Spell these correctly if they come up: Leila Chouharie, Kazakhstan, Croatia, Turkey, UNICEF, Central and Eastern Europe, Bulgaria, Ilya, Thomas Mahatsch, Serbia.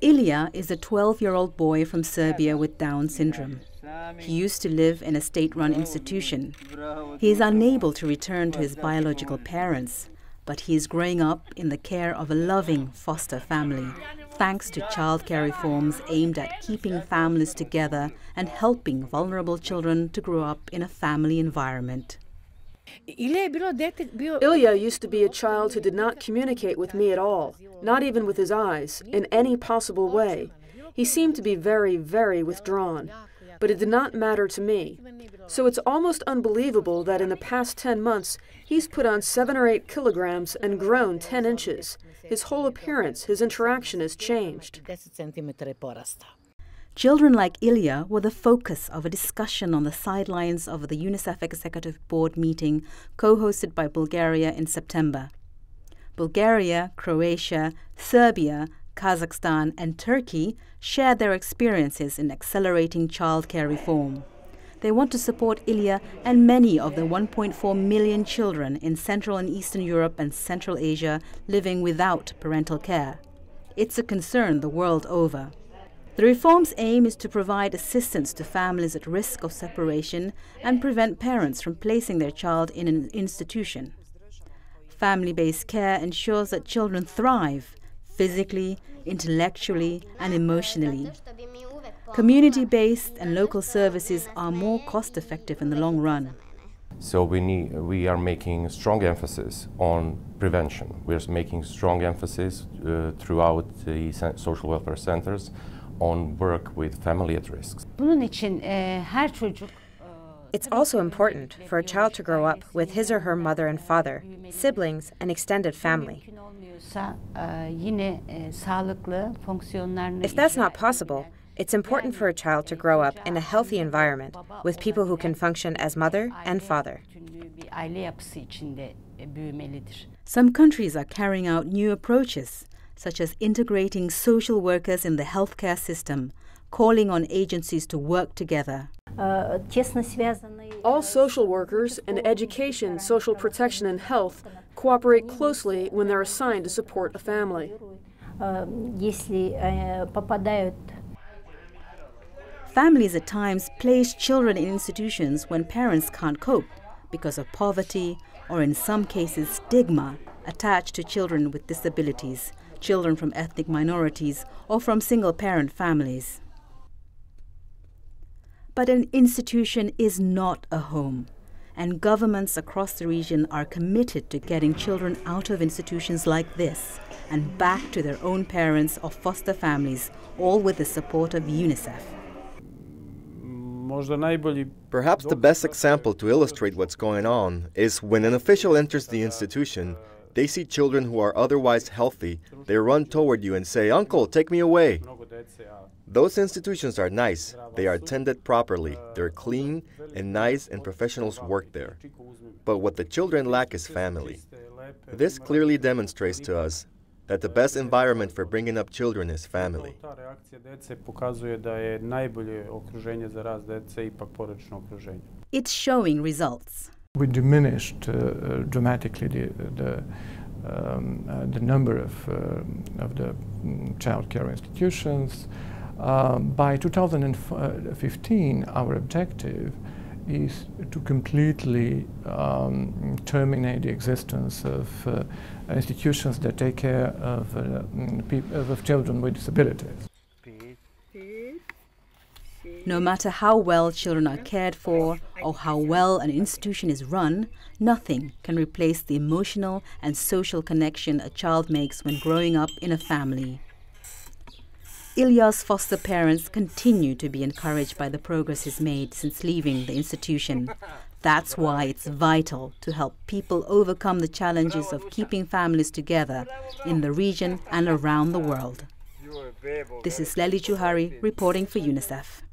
Ilya is a 12-year-old boy from Serbia with Down syndrome. He used to live in a state-run institution. He is unable to return to his biological parents, but he is growing up in the care of a loving foster family, thanks to childcare reforms aimed at keeping families together and helping vulnerable children to grow up in a family environment. Ilya used to be a child who did not communicate with me at all, not even with his eyes, in any possible way. He seemed to be very, very withdrawn, but it did not matter to me. So it's almost unbelievable that in the past 10 months, he's put on 7 or 8 kilograms and grown 10 inches. His whole appearance, his interaction has changed. Children like Ilya were the focus of a discussion on the sidelines of the UNICEF Executive Board meeting co-hosted by Bulgaria in September. Bulgaria, Croatia, Serbia, Kazakhstan and Turkey shared their experiences in accelerating childcare reform. They want to support Ilya and many of the 1.4 million children in Central and Eastern Europe and Central Asia living without parental care. It's a concern the world over. The reform's aim is to provide assistance to families at risk of separation and prevent parents from placing their child in an institution. Family-based care ensures that children thrive physically, intellectually, and emotionally. Community-based and local services are more cost-effective in the long run. So we are making strong emphasis on prevention. We are making strong emphasis throughout the social welfare centers on work with family at risk. It's also important for a child to grow up with his or her mother and father, siblings and extended family. If that's not possible, it's important for a child to grow up in a healthy environment with people who can function as mother and father. Some countries are carrying out new approaches, such as integrating social workers in the healthcare system, calling on agencies to work together. All social workers in education, social protection and health cooperate closely when they're assigned to support a family. Families at times place children in institutions when parents can't cope because of poverty or in some cases stigma attached to children with disabilities, children from ethnic minorities or from single-parent families. But an institution is not a home, and governments across the region are committed to getting children out of institutions like this and back to their own parents or foster families, all with the support of UNICEF. Perhaps the best example to illustrate what's going on is when an official enters the institution, they see children who are otherwise healthy, they run toward you and say, "Uncle, take me away." Those institutions are nice, they are tended properly, they're clean and nice and professionals work there. But what the children lack is family. This clearly demonstrates to us that the best environment for bringing up children is family. It's showing results. We diminished dramatically the number of the childcare institutions. By 2015, our objective is to completely terminate the existence of institutions that take care of children with disabilities. No matter how well children are cared for or how well an institution is run, nothing can replace the emotional and social connection a child makes when growing up in a family. Ilya's foster parents continue to be encouraged by the progress he's made since leaving the institution. That's why it's vital to help people overcome the challenges of keeping families together in the region and around the world. This is Leila Chouharie reporting for UNICEF.